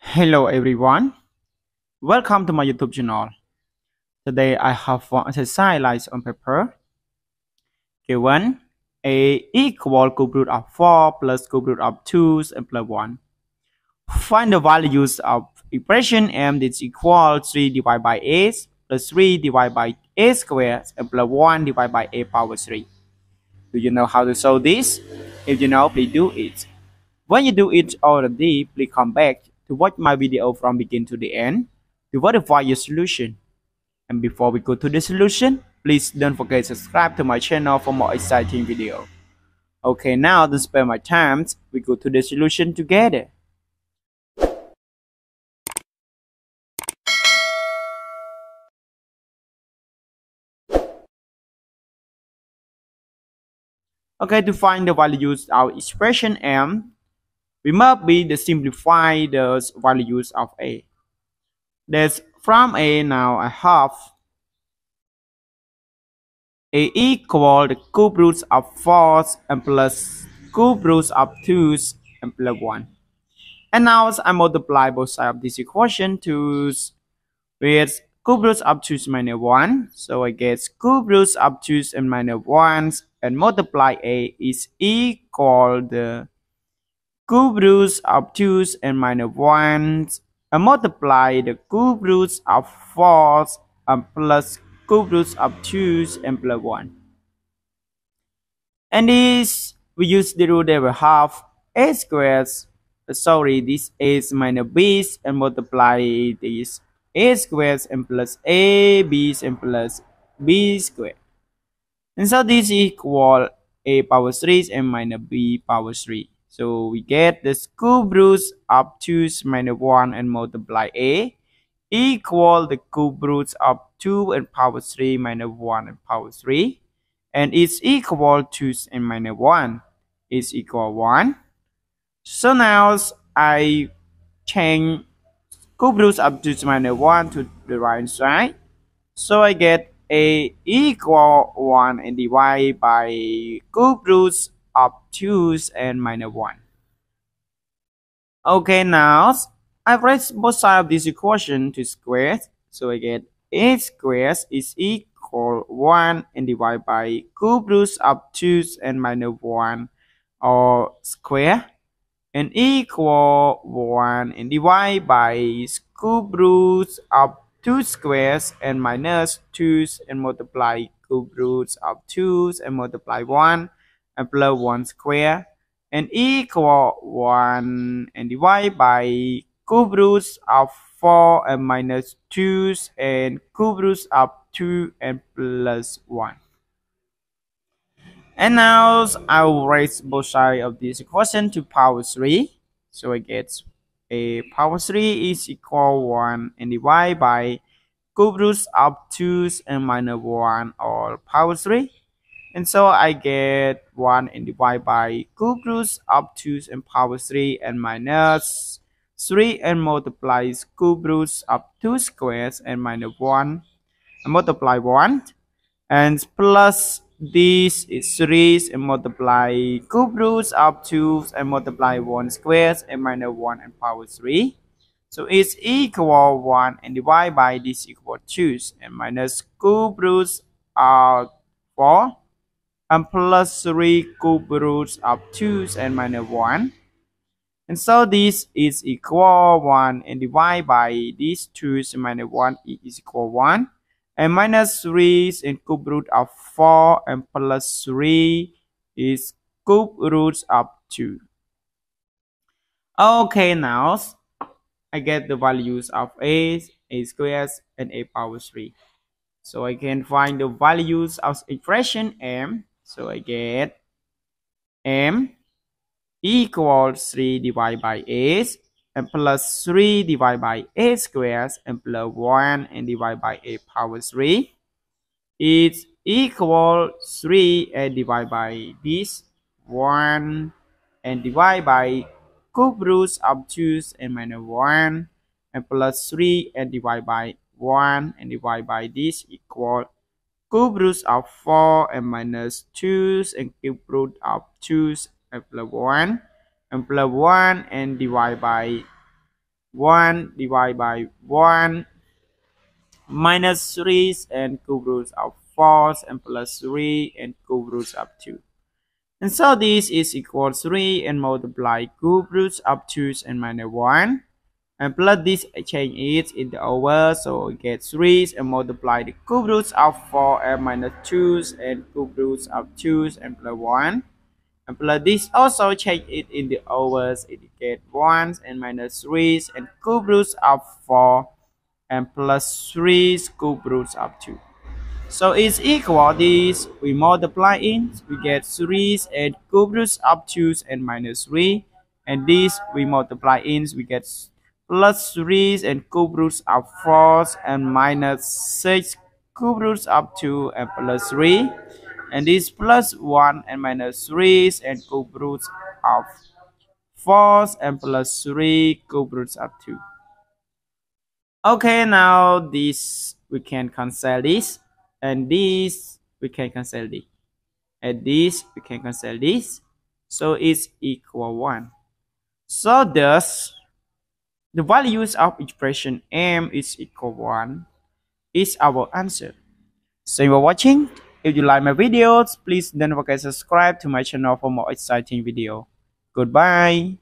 Hello everyone, welcome to my YouTube channel. Today I have one exercise lies on paper. Given a equal cube root of 4 plus cube root of 2 and plus 1. Find the values of expression m is equal 3 divided by a plus 3 divided by a squared and plus 1 divided by a power 3. Do you know how to solve this? If you know, please do it. When you do it already, please come back to watch my video from begin to the end to verify your solution. And before we go to the solution, please don't forget to subscribe to my channel for more exciting video. Okay, now to spare my time, we go to the solution together. Okay, to find the values of expression m, we must be to simplify the values of a. That's from a now I have a equal the cube roots of 4 and plus cube roots of 2 and plus 1. And now I multiply both sides of this equation to with cube roots of 2 minus 1. So I get cube roots of 2 and minus 1 and multiply a is equal the cube roots of 2 and minus 1 and multiply the cube roots of 4 and plus cube roots of 2 and plus 1. And this we use the rule that we have a squared, this a minus b and multiply this a squared and plus a b and plus b squared. And so this equal a power 3 and minus b power 3. So we get the cube roots of 2 minus 1 and multiply a equal the cube roots of 2 and power 3 minus 1 and power 3, and it's equal to 2 and minus 1 is equal 1. So now I change cube roots of 2 minus 1 to the right side, so I get a equal 1 and divide by cube roots of 2 and minus 1. Okay, now I raise both sides of this equation to square, so I get a squared is equal 1 and divided by cube roots of 2 and minus 1 or square and equal 1 and divided by cube roots of 2 squares and minus 2 and multiply cube roots of 2 and multiply 1 and plus 1 square and equal 1 and divided by cube roots of 4 and minus 2 and cube roots of 2 and plus 1. And now I will raise both sides of this equation to power 3. So I get a power 3 is equal 1 and divided by cube roots of 2 and minus 1 or power 3. And so I get 1 and divided by cube roots of 2 and power 3 and minus 3 and multiplies cube roots of 2 squares and minus 1 and multiply 1 and plus this is 3 and multiply cube roots of 2 and multiply 1 squares and minus 1 and power 3. So it's equal 1 and divide by this equal 2 and minus cube roots of 4 and plus 3 cube roots of 2 and minus 1. And so this is equal 1 and divided by these 2 minus 1 is equal 1 and minus 3 and cube root of 4 and plus 3 is cube roots of 2. Okay, now I get the values of a squared and a power 3. So I can find the values of expression m. So I get m equals 3 divided by a and plus 3 divided by a squared and plus 1 and divided by a power 3 is equal 3 and divided by this 1 and divided by cube roots of 2 and minus 1 and plus 3 and divided by 1 and divided by this equal cube roots of 4 and minus 2 and cube root of 2 and plus 1 and divide by 1 divided by 1 minus 3 and cube roots of 4 and plus 3 and cube roots of 2. And so this is equal to 3 and multiply cube roots of 2 and minus 1. And plus this, I change it in the over, so I get 3 and multiply the cube roots of 4 and minus 2 and cube roots of 2 and plus 1. And plus this also change it in the over, so it gets 1 and minus 3 and cube roots of 4 and plus 3 cube roots of 2. So it's equal this, we multiply it, we get 3 and cube roots of 2 and minus 3. And this we multiply it, we get plus 3 and cube roots of 4 and minus 6 cube roots of 2 and plus 3. And this plus 1 and minus 3 and cube roots of 4 and plus 3 cube roots of 2. Okay, now this we can cancel this, and this we can cancel this, and this we can cancel this, so it's equal 1. So thus the values of expression m is equal 1 is our answer. So you are watching. If you like my videos, please don't forget to subscribe to my channel for more exciting video. Goodbye.